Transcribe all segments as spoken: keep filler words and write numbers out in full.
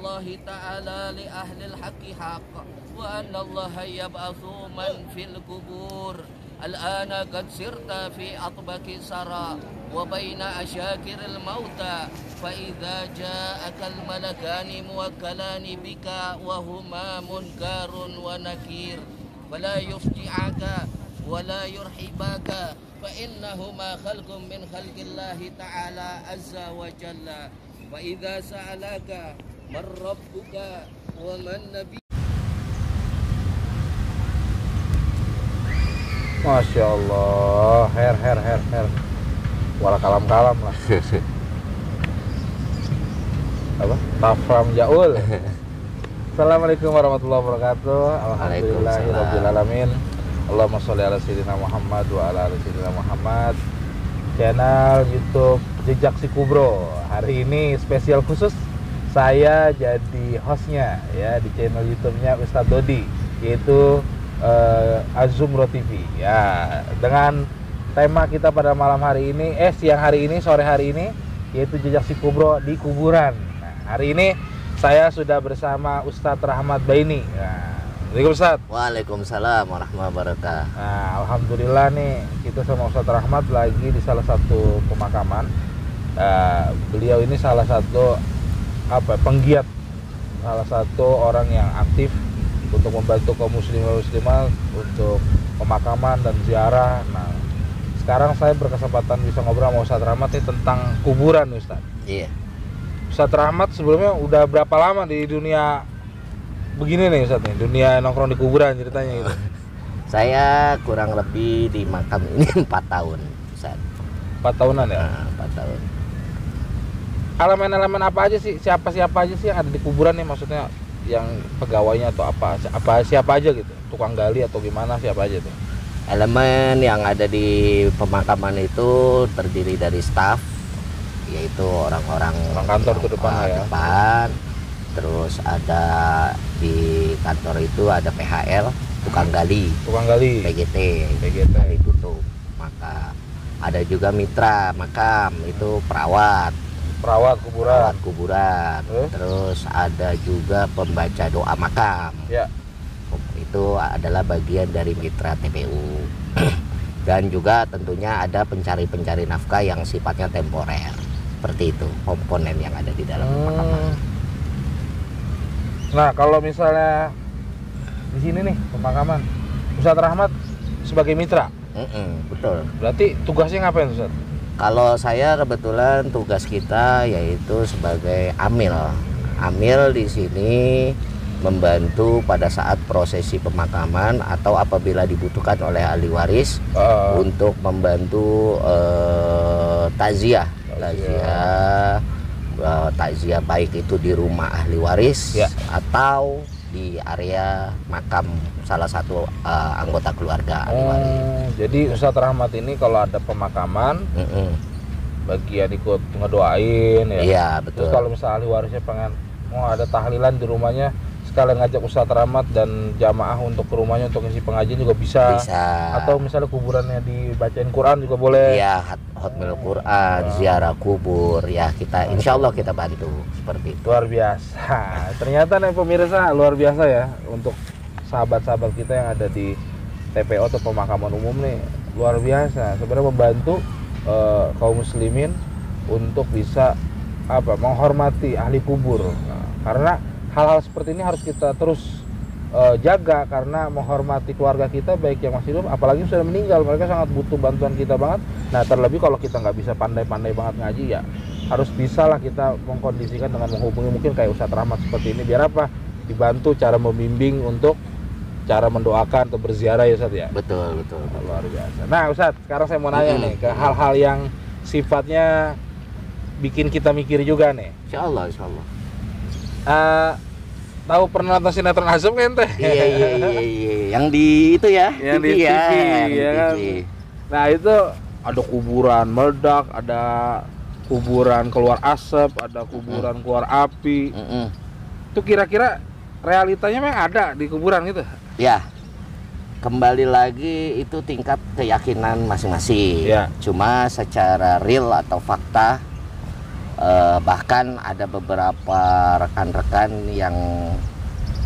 Allah Ta'ala li ahlil haqqi haqq wa anna Allah yab'athu man fil kubur. Al-ana qad sirta fi atbaki sara wa baina ashakiril mauta fa idza ja'aka al-malakani muwakkalani bika wa huma munkarun wa nakir wala yufti'aka wala yurhibaka fa innahuma khalqun min khalqillahi ta'ala azza wa jalla. Wa idza sa'alaka man rabbuka wa man nabi. Masya Allah, her her her her, wala kalam kalam lah. Apa? Tafram Jaul. Assalamualaikum warahmatullahi wabarakatuh. Alhamdulillahirobbilalamin. Allahumma sholli ala sayyidina Muhammad wa ala ali sayyidina Muhammad. Channel YouTube Jejak si Kubro hari ini spesial khusus, saya jadi hostnya ya di channel YouTube-nya Ustadz Dodi, yaitu eh, Azzumroh T V ya, dengan tema kita pada malam hari ini eh siang hari ini sore hari ini yaitu Jejak si Kubro di kuburan. Nah, hari ini saya sudah bersama Ustadz Rahmat Baini. Nah, Assalamualaikum Ustadz. Waalaikumsalam warahmatullahi wabarakatuh. Nah, alhamdulillah nih kita sama Ustadz Rahmat lagi di salah satu pemakaman. Uh, beliau ini salah satu apa penggiat, salah satu orang yang aktif untuk membantu kaum muslimin muslimat untuk pemakaman dan ziarah. Nah, sekarang saya berkesempatan bisa ngobrol sama Ustadz Rahmat nih tentang kuburan, Ustadz. Iya. Ustadz Rahmat sebelumnya udah berapa lama di dunia begini nih Ustadz nih, dunia nongkrong di kuburan ceritanya gitu? Saya kurang lebih di makam ini empat tahun, Ustadz. empat tahunan ya? Nah, empat tahun. Elemen-elemen apa aja sih, siapa-siapa aja sih yang ada di kuburan nih, maksudnya yang pegawainya atau apa, apa siapa aja gitu, tukang gali atau gimana, siapa aja tuh? Elemen yang ada di pemakaman itu terdiri dari staf, yaitu orang-orang orang kantor ke depan, ya. depan, terus ada di kantor itu ada P H L, tukang gali, tukang gali, P G T, P G T ditutup, maka ada juga mitra makam itu perawat. Perawat kuburan, perawat kuburan. Eh? Terus ada juga pembaca doa makam. Ya. Itu adalah bagian dari mitra T P U. Dan juga tentunya ada pencari-pencari nafkah yang sifatnya temporer. Seperti itu komponen yang ada di dalam pemakaman. Hmm. Nah, kalau misalnya di sini nih pemakaman, Ustadz Rahmat sebagai mitra. Mm-mm, betul. Berarti tugasnya ngapain, Ustadz? Kalau saya kebetulan tugas kita yaitu sebagai amil. Amil di sini membantu pada saat prosesi pemakaman atau apabila dibutuhkan oleh ahli waris uh. untuk membantu uh, takziah, takziah, uh, takziah baik itu di rumah ahli waris yeah. atau di area makam salah satu uh, anggota keluarga ahli waris. Hmm. Jadi Ustadz Rahmat ini kalau ada pemakaman, mm-hmm. bagian ikut ngedoain ya. Iya, betul. Terus kalau misalnya ahli warisnya pengen mau oh, ada tahlilan di rumahnya, sekalian ngajak Ustadz Rahmat dan jamaah untuk ke rumahnya untuk isi pengajian juga bisa. Bisa. Atau misalnya kuburannya dibacain Quran juga boleh. Iya, hotmail Quran, oh. ziarah kubur, ya kita insya Allah kita bantu seperti itu. Luar biasa. Ternyata nih pemirsa luar biasa ya untuk sahabat-sahabat kita yang ada di T P O atau pemakaman umum nih, luar biasa sebenarnya membantu e, kaum muslimin untuk bisa apa menghormati ahli kubur. Nah, karena hal-hal seperti ini harus kita terus e, jaga, karena menghormati keluarga kita baik yang masih hidup apalagi sudah meninggal, mereka sangat butuh bantuan kita banget. Nah, terlebih kalau kita nggak bisa pandai-pandai banget ngaji ya harus bisalah kita mengkondisikan dengan menghubungi mungkin kayak Ustadz Rahmat seperti ini, biar apa dibantu cara membimbing untuk cara mendoakan atau berziarah ya Ustadz ya? Betul, betul, betul. Luar biasa. Nah Ustadz, sekarang saya mau nanya hmm. nih ke hal-hal yang sifatnya bikin kita mikir juga nih. Insya Allah, insya Allah. Uh, tahu pernah nonton sinetron Azzum kan teh? Iya, iya, iya, iya. Yang di itu ya? Yang T V, di T V ya, ya. Nah itu ada kuburan meledak, ada kuburan keluar asap, ada kuburan mm. keluar api. Mm -mm. Itu kira-kira realitanya memang ada di kuburan gitu? Ya, kembali lagi itu tingkat keyakinan masing-masing ya. Cuma secara real atau fakta eh, bahkan ada beberapa rekan-rekan yang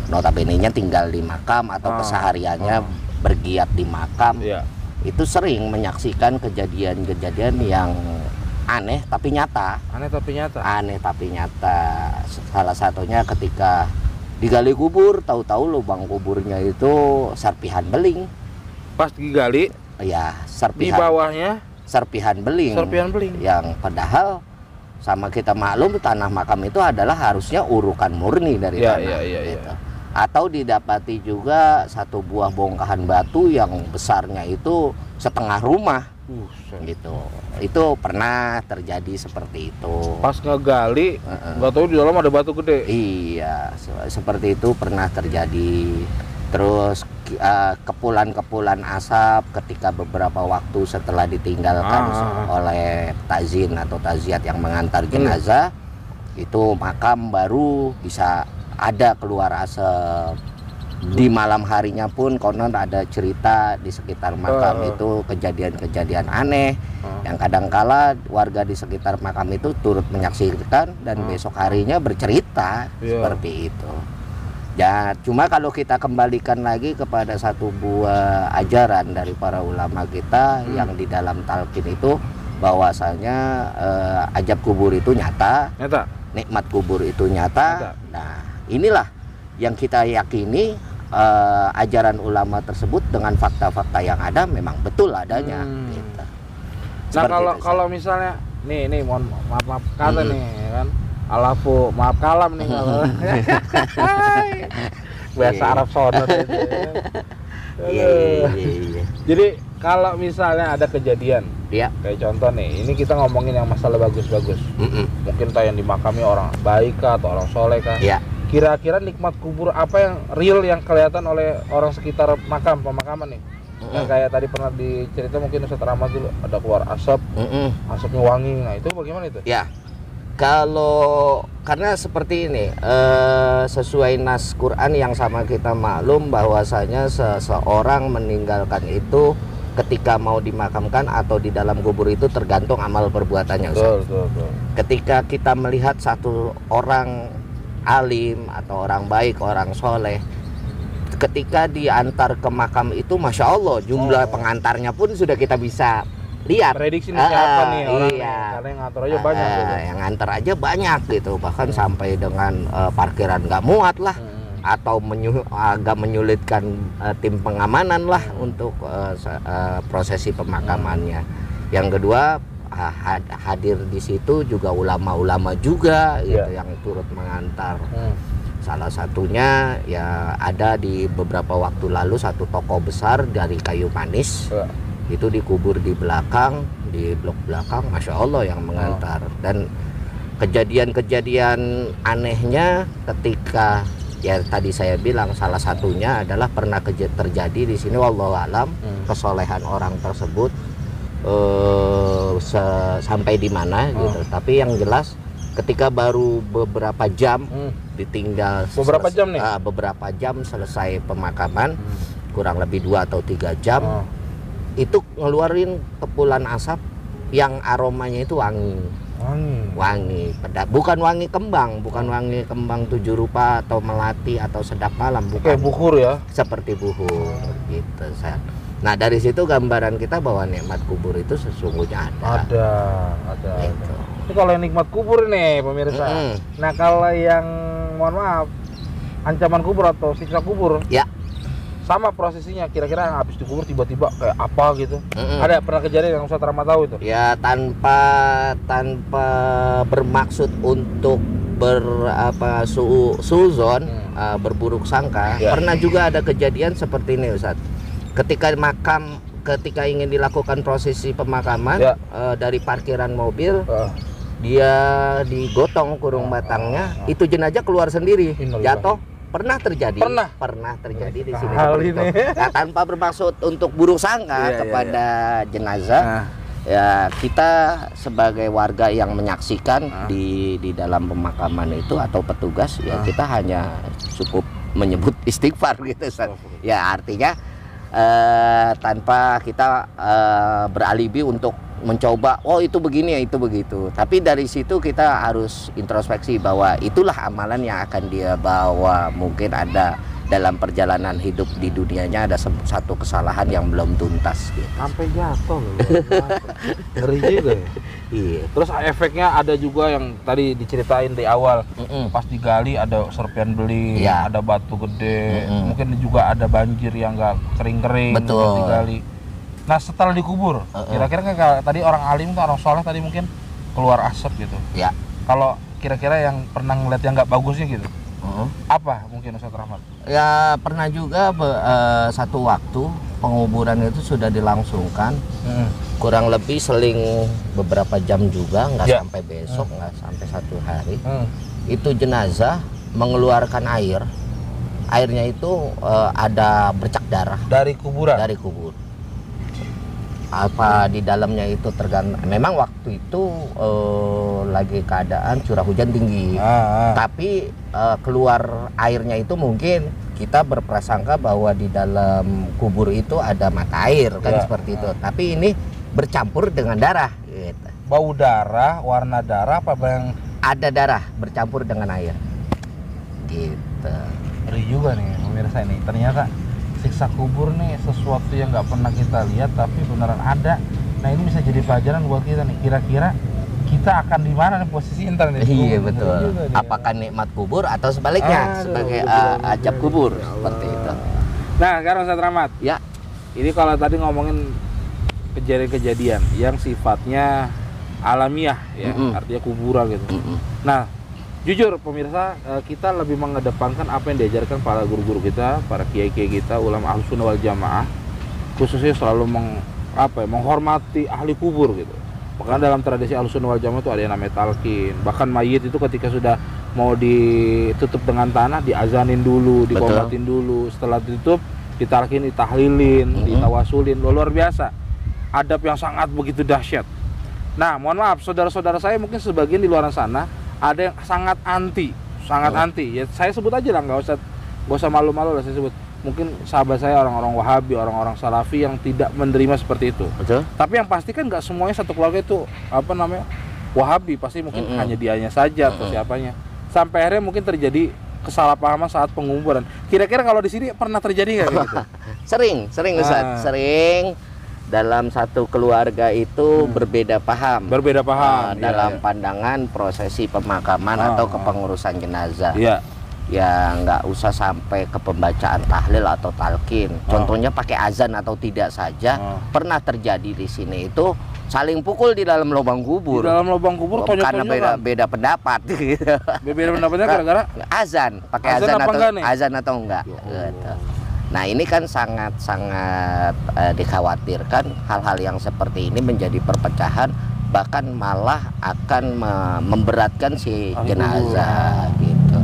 notabene-nya tinggal di makam atau ah, kesehariannya ah. bergiat di makam, yeah. itu sering menyaksikan kejadian-kejadian yang aneh tapi nyata. Aneh tapi nyata. Aneh tapi nyata. Salah satunya ketika digali kubur, tahu-tahu lubang kuburnya itu serpihan beling. Pas digali, ya serpihan. Di bawahnya serpihan beling. Serpihan beling. Yang padahal sama kita maklum tanah makam itu adalah harusnya urukan murni dari ya, tanah. Ya, ya, gitu. ya. Atau didapati juga satu buah bongkahan batu yang besarnya itu setengah rumah. Uh, gitu. Itu pernah terjadi seperti itu. Pas ngegali, nggak tahu di dalam ada batu gede. Iya, seperti itu pernah terjadi. Terus uh, kepulan-kepulan asap ketika beberapa waktu setelah ditinggalkan ah. oleh takzin atau takziat yang mengantar jenazah, hmm. itu makam baru bisa ada keluar asap. Di malam harinya pun konon ada cerita di sekitar makam uh, itu kejadian-kejadian aneh uh, yang kadangkala warga di sekitar makam itu turut menyaksikan dan uh, besok harinya bercerita yeah. seperti itu. Ya, cuma kalau kita kembalikan lagi kepada satu buah ajaran dari para ulama kita hmm. yang di dalam talqin itu bahwasanya eh, ajab kubur itu nyata, nyata, nikmat kubur itu nyata. nyata. Nah, inilah yang kita yakini uh, ajaran ulama tersebut dengan fakta-fakta yang ada memang betul adanya. Hmm. Gitu. Nah kalau itu, kalau misalnya nih nih mohon maaf maaf kata hmm. nih kan alafu maaf kalam nih kalau bahasa Arab sono itu. Yeah, yeah, yeah. Jadi kalau misalnya ada kejadian, yeah. kayak contoh nih, ini kita ngomongin yang masalah bagus-bagus. Mm -mm. Mungkin tak yang dimakami orang baik kah, atau orang soleh kah. Yeah. Kira-kira nikmat kubur apa yang real yang kelihatan oleh orang sekitar makam pemakaman nih? Mm-hmm. Nah, kayak tadi pernah dicerita mungkin Ustadz Rahmat dulu ada keluar asap, mm-hmm. asapnya wangi. Nah itu bagaimana itu? Ya, kalau karena seperti ini eh, sesuai nas Quran yang sama kita maklum bahwasanya seseorang meninggalkan itu ketika mau dimakamkan atau di dalam kubur itu tergantung amal perbuatannya. Betul, betul, betul. Ketika kita melihat satu orang alim atau orang baik, orang soleh, ketika diantar ke makam itu masya Allah jumlah oh. pengantarnya pun sudah kita bisa lihat. Prediksi nih, siapa nih orang iya. karena yang ngantar aja banyak uh, gitu. Yang ngantar aja banyak gitu, bahkan hmm. sampai dengan uh, parkiran nggak muat lah, hmm. atau menyu agak menyulitkan uh, tim pengamanan lah hmm. untuk uh, uh, prosesi pemakamannya. Hmm. Yang kedua, hadir di situ juga ulama-ulama juga gitu yeah. yang turut mengantar. Hmm. Salah satunya ya ada di beberapa waktu lalu satu tokoh besar dari Kayu Manis yeah. itu dikubur di belakang, di blok belakang, masya Allah yang mengantar. Oh. Dan kejadian-kejadian anehnya ketika ya tadi saya bilang salah satunya adalah pernah terjadi di sini wallahualam hmm. kesolehan orang tersebut. Uh, sampai di mana oh. gitu, tapi yang jelas ketika baru beberapa jam hmm. ditinggal beberapa jam nih uh, beberapa jam selesai pemakaman hmm. kurang lebih dua atau tiga jam oh. itu ngeluarin kepulan asap yang aromanya itu wangi wangi wangi peda bukan wangi kembang bukan wangi kembang tujuh rupa atau melati atau sedap malam, bukan. Kayak buhur ya, seperti buhur gitu saya. Nah dari situ gambaran kita bahwa nikmat kubur itu sesungguhnya ada. Ada, ada. Gitu. Itu kalau yang nikmat kubur nih pemirsa. Mm-hmm. Nah kalau yang mohon maaf ancaman kubur atau siksa kubur, ya sama prosesinya. Kira-kira yang habis dikubur tiba-tiba kayak apa gitu? Mm-hmm. Ada pernah kejadian yang Ustadz Rahmat tahu itu? Ya tanpa tanpa bermaksud untuk ber apa su suzon mm. uh, berburuk sangka. Ya. Pernah juga ada kejadian seperti ini Ustadz. Ketika makam, ketika ingin dilakukan prosesi pemakaman ya. uh, dari parkiran mobil, uh. dia digotong kurung batangnya, uh, uh, uh. itu jenazah keluar sendiri, jatuh. Pernah terjadi, pernah, pernah terjadi di sini. Nah, tanpa bermaksud untuk buruk sangka ya, kepada ya, ya. jenazah, nah. ya kita sebagai warga yang menyaksikan nah. di di dalam pemakaman itu atau petugas nah. ya kita hanya cukup menyebut istighfar gitu, oh, ya artinya. Uh, tanpa kita uh, beralibi untuk mencoba, oh itu begini ya, itu begitu. Tapi dari situ kita harus introspeksi bahwa itulah amalan yang akan dia bawa. Mungkin ada dalam perjalanan hidup di dunianya ada satu kesalahan yang belum tuntas gitu. Sampai jatuh loh. Ngeri juga ya? Iya. Terus efeknya ada juga yang tadi diceritain di awal, mm-mm. pas digali ada serpian beling, yeah. ada batu gede, mm-mm. mungkin juga ada banjir yang nggak kering-kering pas digali. Nah setelah dikubur, uh-uh. kira-kira kayak tadi orang alim atau orang soleh tadi mungkin keluar asap gitu. Ya. Yeah. Kalau kira-kira yang pernah ngeliat yang nggak bagusnya gitu, uh-huh. apa mungkin Ustadz Rahmat? Ya pernah juga be, uh, satu waktu penguburan itu sudah dilangsungkan, hmm. kurang lebih seling beberapa jam juga, nggak yeah. sampai besok, nggak hmm. sampai satu hari. Hmm. Itu jenazah mengeluarkan air, airnya itu uh, ada bercak darah. Dari kuburan? Dari kubur. Apa di dalamnya itu tergantung. Memang waktu itu eh, lagi keadaan curah hujan tinggi, ah, ah. tapi eh, keluar airnya itu mungkin kita berprasangka bahwa di dalam kubur itu ada mata air kan ya, seperti ah. itu. Tapi ini bercampur dengan darah. Gitu. Bau darah, warna darah, apa yang ada darah bercampur dengan air. Gitu. Ngeri juga nih pemirsa ini. Ternyata siksa kubur nih sesuatu yang nggak pernah kita lihat tapi beneran ada. Nah ini bisa jadi pelajaran buat kita nih, kira-kira kita akan di mana nih posisi internet. Iya betul. Nih, apakah nikmat kubur atau sebaliknya ah, sebagai uh, ajab kubur ya seperti itu. Nah sekarang Ustadz Rahmat ya, ini kalau tadi ngomongin kejadian-kejadian yang sifatnya alamiah ya, mm-hmm. artinya kuburan gitu. Mm-hmm. Nah jujur pemirsa, kita lebih mengedepankan apa yang diajarkan para guru-guru kita, para kiai-kiai kita, ulama ahlus sunnah wal jamaah, khususnya selalu meng, apa ya, menghormati ahli kubur gitu. Bahkan dalam tradisi ahlus sunnah wal jamaah itu ada yang namanya talqin. Bahkan mayit itu ketika sudah mau ditutup dengan tanah, diazanin dulu, diqomatin dulu, setelah ditutup ditalqin, ditahlilin, mm-hmm. ditawasulin. Luar biasa, adab yang sangat begitu dahsyat. Nah mohon maaf saudara-saudara saya mungkin sebagian di luar sana ada yang sangat anti, sangat oh. anti. Ya saya sebut aja lah, nggak usah, nggak usah malu-malu lah saya sebut. Mungkin sahabat saya orang-orang Wahabi, orang-orang Salafi yang tidak menerima seperti itu. Betul. Tapi yang pasti kan nggak semuanya satu keluarga itu apa namanya Wahabi, pasti mungkin mm-hmm. hanya dianya saja mm-hmm. atau siapanya. Sampai akhirnya mungkin terjadi kesalahpahaman saat penguburan. Kira-kira kalau di sini pernah terjadi nggak gitu? Sering, sering Ustaz, nah. sering. Dalam satu keluarga itu hmm. berbeda paham, berbeda paham uh, iya, dalam iya. pandangan prosesi pemakaman ah, atau kepengurusan jenazah. Iya. Ya nggak usah sampai ke pembacaan tahlil atau talqin. Contohnya oh. pakai azan atau tidak saja oh. pernah terjadi di sini itu saling pukul di dalam lubang kubur. Di dalam lubang kubur tonjok-tonjok karena beda, kan? Beda pendapat. Beda pendapatnya gara-gara azan, pakai azan, azan atau enggak, azan atau enggak. Ya Allah. Gitu. Nah ini kan sangat-sangat eh, dikhawatirkan hal-hal yang seperti ini menjadi perpecahan, bahkan malah akan me- memberatkan si jenazah gitu.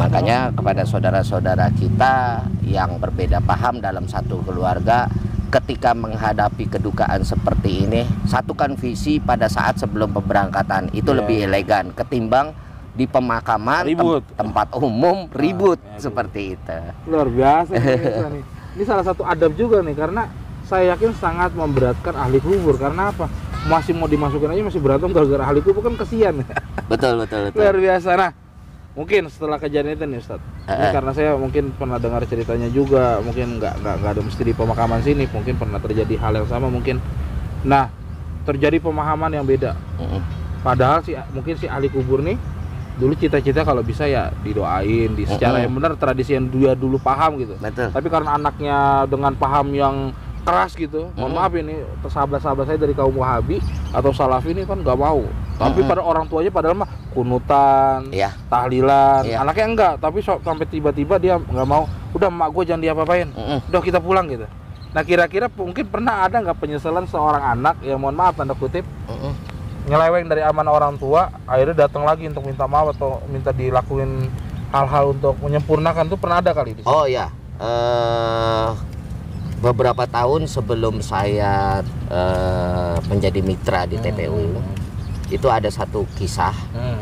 Makanya kepada saudara-saudara kita yang berbeda paham dalam satu keluarga, ketika menghadapi kedukaan seperti ini, satukan visi pada saat sebelum pemberangkatan. Itu yeah. lebih elegan ketimbang di pemakaman ribut. Tem- tempat umum ribut ah, ya, seperti itu. Luar biasa ini, ini salah satu adab juga nih, karena saya yakin sangat memberatkan ahli kubur. Karena apa? Masih mau dimasukin aja masih berantem gara-gara ahli kubur, kan kesian. Betul, betul, betul. Luar biasa. Nah mungkin setelah kejadian itu nih Ustadz, uh-huh. ini karena saya mungkin pernah dengar ceritanya juga, mungkin nggak nggak nggak ada mesti di pemakaman sini, mungkin pernah terjadi hal yang sama mungkin. Nah terjadi pemahaman yang beda. Uh-huh. Padahal si mungkin si ahli kubur nih dulu cita-cita kalau bisa ya didoain di secara mm-hmm. yang benar, tradisi yang dia dulu paham gitu. Betul. Tapi karena anaknya dengan paham yang keras gitu, mm-hmm. mohon maaf ini sahabat-sahabat saya dari kaum Wahabi atau Salafi ini kan nggak mau. Tapi mm-hmm. pada orang tuanya padahal mah kunutan, yeah. tahlilan, yeah. anaknya enggak. Tapi so, sampai tiba-tiba dia nggak mau. Udah emak gue jangan diapa-apain, mm-hmm. udah kita pulang gitu. Nah kira-kira mungkin pernah ada nggak penyesalan seorang anak yang mohon maaf tanda kutip mm-hmm. nyeleweng dari amanah orang tua, akhirnya datang lagi untuk minta maaf atau minta dilakuin hal-hal untuk menyempurnakan? Itu pernah ada kali di sini? Oh ya, uh, beberapa tahun sebelum saya uh, menjadi mitra di T P U hmm. itu ada satu kisah hmm.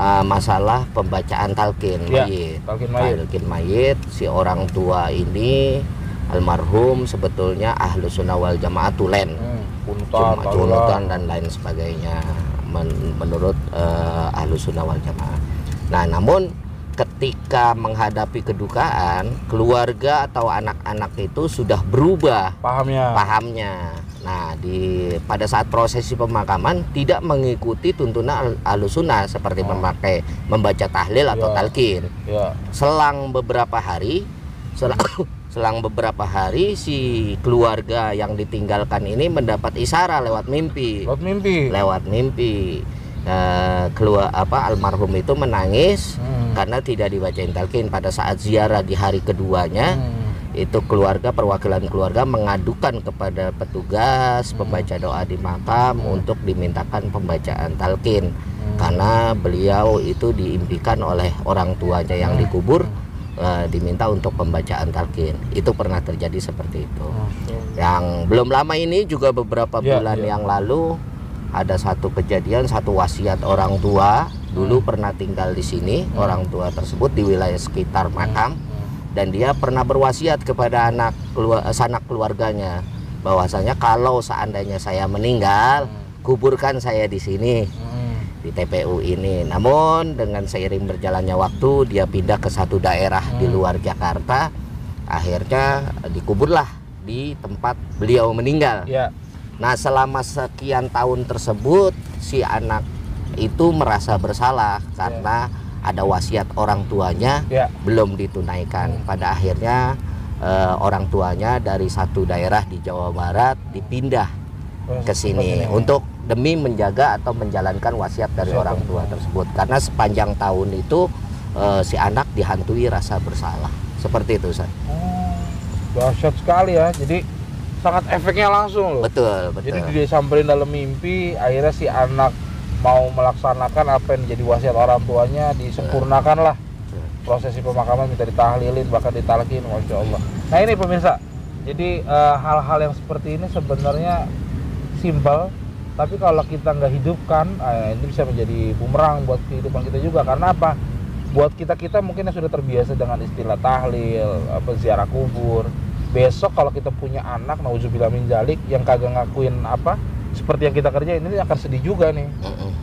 uh, masalah pembacaan talqin ya, mayit. Talqin mayit. Talqin mayit, si orang tua ini almarhum sebetulnya ahlus sunnah wal jamaah tulen. Hmm. puntan, junutan dan lain sebagainya men menurut uh, Ahlus Sunnah wal Jamaah. Nah, namun ketika menghadapi kedukaan, keluarga atau anak-anak itu sudah berubah pahamnya. Pahamnya. Nah, di pada saat prosesi pemakaman tidak mengikuti tuntunan Ahlus Sunnah seperti oh. memakai membaca tahlil atau yeah. talqin. Yeah. Selang beberapa hari, selang Selang beberapa hari si keluarga yang ditinggalkan ini mendapat isyara lewat mimpi. Lewat mimpi. Lewat mimpi. Nah, keluar apa almarhum itu menangis hmm. karena tidak dibacain talqin. Pada saat ziarah di hari keduanya, hmm. itu keluarga perwakilan keluarga mengadukan kepada petugas hmm. pembaca doa di makam hmm. untuk dimintakan pembacaan talqin hmm. karena beliau itu diimpikan oleh orang tuanya yang dikubur. Uh, diminta untuk pembacaan talqin. Itu pernah terjadi seperti itu. Okay. Yang belum lama ini juga beberapa yeah, bulan yeah. yang lalu ada satu kejadian, satu wasiat orang tua dulu hmm. pernah tinggal di sini hmm. orang tua tersebut di wilayah sekitar makam hmm. dan dia pernah berwasiat kepada anak keluar, sanak keluarganya bahwasanya kalau seandainya saya meninggal hmm. kuburkan saya di sini. Hmm. Di T P U ini, namun dengan seiring berjalannya waktu dia pindah ke satu daerah hmm. di luar Jakarta, akhirnya dikuburlah di tempat beliau meninggal. Ya. Nah, selama sekian tahun tersebut si anak itu merasa bersalah karena ya. Ada wasiat orang tuanya ya. Belum ditunaikan. Pada akhirnya eh, orang tuanya dari satu daerah di Jawa Barat dipindah ke sini untuk demi menjaga atau menjalankan wasiat dari Siap. Orang tua tersebut, karena sepanjang tahun itu uh, si anak dihantui rasa bersalah seperti itu. Saya oh, dahsyat sekali ya, jadi sangat efeknya langsung loh. Betul, betul. Jadi dia samperin dalam mimpi, akhirnya si anak mau melaksanakan apa yang menjadi wasiat orang tuanya, disempurnakanlah prosesi pemakaman, minta ditahlilin bahkan ditalqin, masya Allah. Nah ini pemirsa, jadi hal-hal uh, yang seperti ini sebenarnya simpel. Tapi kalau kita nggak hidupkan, eh, ini bisa menjadi bumerang buat kehidupan kita juga. Karena apa? Buat kita-kita mungkin yang sudah terbiasa dengan istilah tahlil, apa, ziarah kubur. Besok kalau kita punya anak, nauzubillah min dzalik, yang kagak ngakuin apa, seperti yang kita kerjain, ini akan sedih juga nih.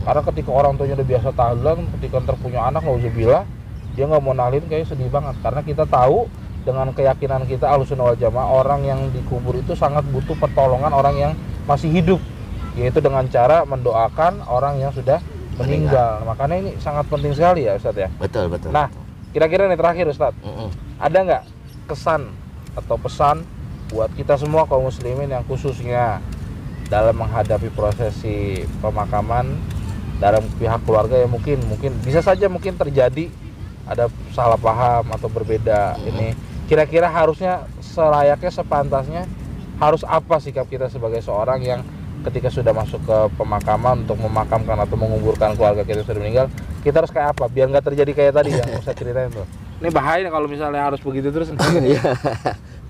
Karena ketika orang tuanya udah biasa tahlilan, ketika ntar punya anak, nauzubillah, dia nggak mau nahlin, kayaknya sedih banget. Karena kita tahu, dengan keyakinan kita, Ahlus Sunnah wal Jamaah, orang yang dikubur itu sangat butuh pertolongan orang yang masih hidup. Yaitu dengan cara mendoakan orang yang sudah meninggal. meninggal. Makanya ini sangat penting sekali ya Ustadz ya. Betul, betul. Nah, kira-kira nih terakhir Ustadz, mm-hmm. ada nggak kesan atau pesan buat kita semua kaum muslimin yang khususnya dalam menghadapi prosesi pemakaman, dalam pihak keluarga yang mungkin mungkin bisa saja mungkin terjadi ada salah paham atau berbeda mm-hmm. ini. Kira-kira harusnya selayaknya sepantasnya harus apa sikap kita sebagai seorang yang ketika sudah masuk ke pemakaman untuk memakamkan atau menguburkan keluarga kita yang sudah meninggal, kita harus kayak apa biar nggak terjadi kayak tadi yang saya ceritain tuh. Ini bahaya kalau misalnya harus begitu terus.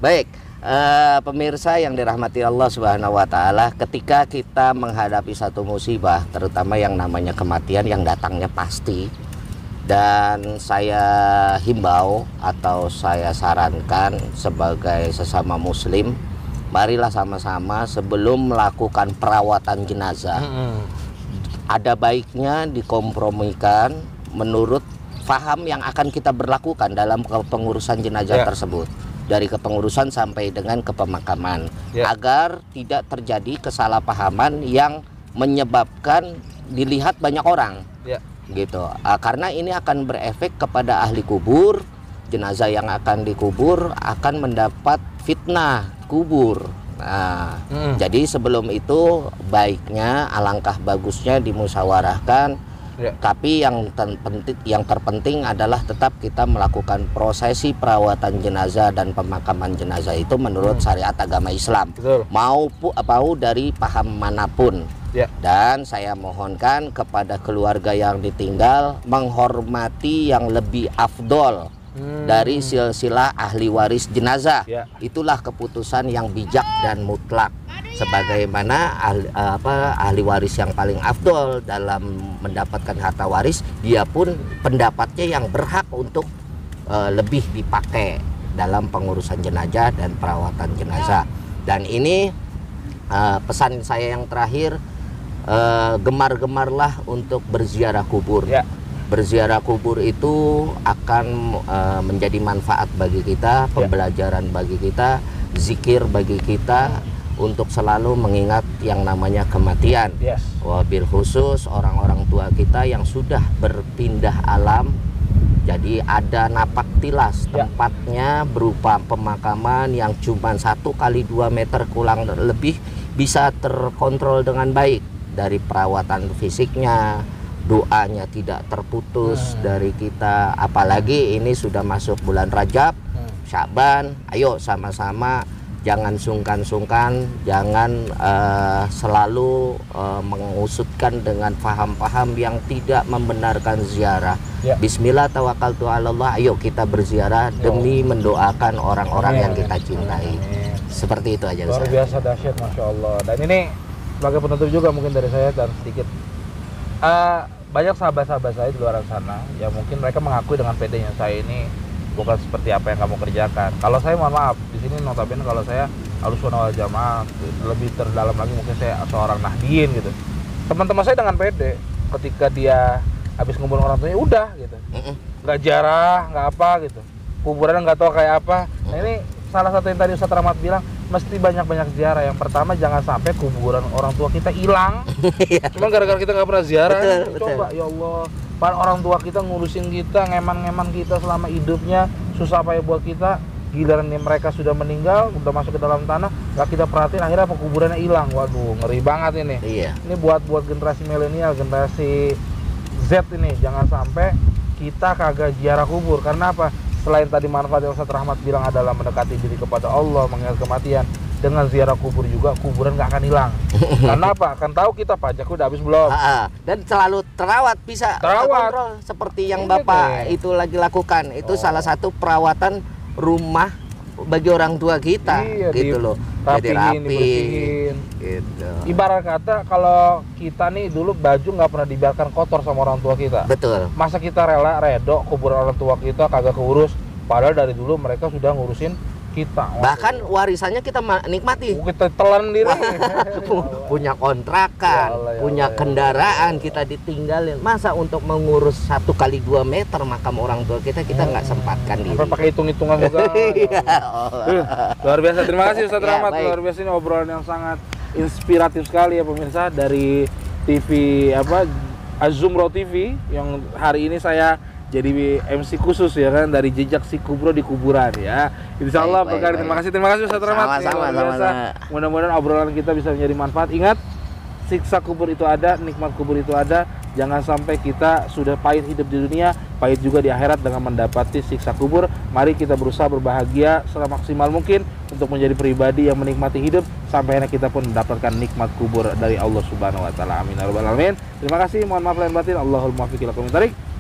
Baik, uh, pemirsa yang dirahmati Allah Subhanahu wa taala, ketika kita menghadapi satu musibah, terutama yang namanya kematian yang datangnya pasti, dan saya himbau atau saya sarankan sebagai sesama muslim, marilah sama-sama sebelum melakukan perawatan jenazah, hmm. ada baiknya dikompromikan menurut faham yang akan kita berlakukan dalam kepengurusan jenazah yeah. tersebut. Dari kepengurusan sampai dengan kepemakaman. Yeah. Agar tidak terjadi kesalahpahaman yang menyebabkan dilihat banyak orang. Yeah. Gitu. Karena ini akan berefek kepada ahli kubur, jenazah yang akan dikubur akan mendapat fitnah kubur. Nah, hmm. jadi sebelum itu baiknya alangkah bagusnya dimusyawarahkan. Ya. Tapi yang terpenting, yang terpenting adalah tetap kita melakukan prosesi perawatan jenazah dan pemakaman jenazah itu menurut hmm. syariat agama Islam. Betul. Mau mau dari paham manapun. Ya. Dan saya mohonkan kepada keluarga yang ditinggal menghormati yang lebih afdol. Hmm. Dari silsilah ahli waris jenazah ya. Itulah keputusan yang bijak dan mutlak, sebagaimana ahli, apa, ahli waris yang paling afdol dalam mendapatkan harta waris, dia pun pendapatnya yang berhak untuk uh, lebih dipakai dalam pengurusan jenazah dan perawatan jenazah. Dan ini Uh, pesan saya yang terakhir, uh, gemar-gemarlah untuk berziarah kubur. Ya. Berziarah kubur itu akan uh, menjadi manfaat bagi kita, pembelajaran ya. bagi kita, zikir bagi kita untuk selalu mengingat yang namanya kematian. Yes. Wabil khusus orang-orang tua kita yang sudah berpindah alam, jadi ada napak tilas ya. tempatnya berupa pemakaman yang cuma satu kali dua meter kurang lebih, bisa terkontrol dengan baik dari perawatan fisiknya. Doanya tidak terputus hmm. dari kita, apalagi ini sudah masuk bulan Rajab, hmm. Syaban. Ayo sama-sama, jangan sungkan-sungkan, jangan uh, selalu uh, mengusutkan dengan paham-paham yang tidak membenarkan ziarah. Ya. Bismillah tawakkaltu 'alallah, ayo kita berziarah ya. demi mendoakan orang-orang yang kita cintai. Amin. Seperti itu aja. Luar biasa dahsyat, masya Allah. Dan ini sebagai penutup juga mungkin dari saya dan sedikit. Uh, banyak sahabat-sahabat saya di luar sana yang mungkin mereka mengakui dengan pedenya, saya ini bukan seperti apa yang kamu kerjakan. Kalau saya mohon maaf, di sini notabene kalau saya Ahlus Sunnah wal Jamaah, lebih terdalam lagi mungkin saya seorang Nahdiyin gitu. Teman-teman saya dengan pede ketika dia habis ngumpulin orang tuanya udah gitu, nggak jarah, nggak apa gitu, kuburan nggak tahu kayak apa. Nah ini salah satu yang tadi Ustadz Rahmat bilang, mesti banyak-banyak ziarah. Yang pertama, jangan sampai kuburan orang tua kita hilang cuma gara-gara kita nggak pernah ziarah. Betul, coba betul. Ya Allah, para orang tua kita ngurusin kita, ngeman-ngeman kita selama hidupnya, susah payah buat kita, giliran mereka sudah meninggal, udah masuk ke dalam tanah, nggak kita perhatiin, akhirnya kuburannya hilang. Waduh, ngeri banget ini. Iya. Ini buat buat generasi milenial, generasi Z ini, jangan sampai kita kagak ziarah kubur. Karena apa? Selain tadi manfaat yang Ustadz Rahmat bilang adalah mendekati diri kepada Allah, mengingat kematian, dengan ziarah kubur juga kuburan nggak akan hilang. Karena apa? Akan tahu kita pajaknya udah habis belum. Ha-ha. Dan selalu terawat, bisa terawat seperti yang ini Bapak deh. itu lagi lakukan. Itu oh. salah satu perawatan rumah bagi orang tua kita, iya, gitu loh. Rapiin, jadi rapi, gitu. Ibarat kata kalau kita nih dulu baju nggak pernah dibiarkan kotor sama orang tua kita. Betul. Masa kita rela redo kuburan orang tua kita kagak keurus, padahal dari dulu mereka sudah ngurusin kita. Waduh. Bahkan warisannya kita nikmati. Kita telan diri. Punya kontrakan, ya Allah, ya Allah, punya kendaraan, ya Allah, kita ditinggalin. Masa untuk mengurus satu kali dua meter makam orang tua kita, kita nggak hmm. sempatkan diri. Apa pakai hitung-hitungan juga. Ya Allah. Luar biasa. Terima kasih Ustadz Rahmat. Ya, luar biasa, ini obrolan yang sangat inspiratif sekali ya pemirsa, dari T V apa Azzumroh T V yang hari ini saya jadi M C khusus ya kan, dari Jejak si Kubro di kuburan ya. Insya Allah perkara. Terima kasih, terima kasih Ustadz Rahmat. Mudah-mudahan obrolan kita bisa menjadi manfaat. Ingat, siksa kubur itu ada, nikmat kubur itu ada. Jangan sampai kita sudah pahit hidup di dunia, pahit juga di akhirat dengan mendapati siksa kubur. Mari kita berusaha berbahagia semaksimal mungkin untuk menjadi pribadi yang menikmati hidup sampai akhirnya kita pun mendapatkan nikmat kubur dari Allah Subhanahu Wa Taala. Amin ya rabbal alamin. Terima kasih. Mohon maaf lahir batin. Allahul muwaffiq ila aqwamit thoriq.